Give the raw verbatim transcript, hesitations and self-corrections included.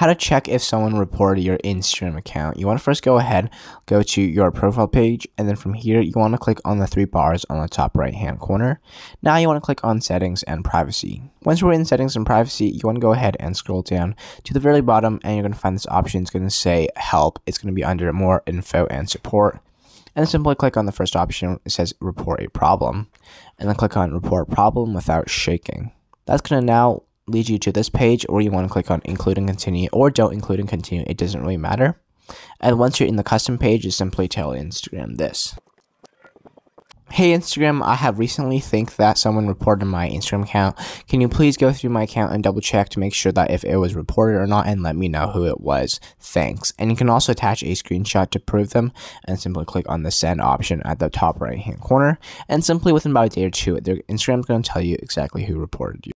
How to check if someone reported your Instagram account. You want to first go ahead, go to your profile page, and then from here you want to click on the three bars on the top right hand corner. Now you want to click on settings and privacy. Once we're in settings and privacy, you want to go ahead and scroll down to the very bottom, and you're going to find this option. It's going to say help. It's going to be under more info and support. And simply click on the first option. It says report a problem, and then click on report problem without shaking. That's going to now lead you to this page, or you want to click on include and continue, or don't include and continue. It doesn't really matter. And once you're in the custom page, you simply tell Instagram this. Hey Instagram, I have recently think that someone reported my Instagram account. Can you please go through my account and double check to make sure that if it was reported or not, and let me know who it was. Thanks. And you can also attach a screenshot to prove them, and simply click on the send option at the top right hand corner. And simply within about a day or two, their Instagram's going to tell you exactly who reported you.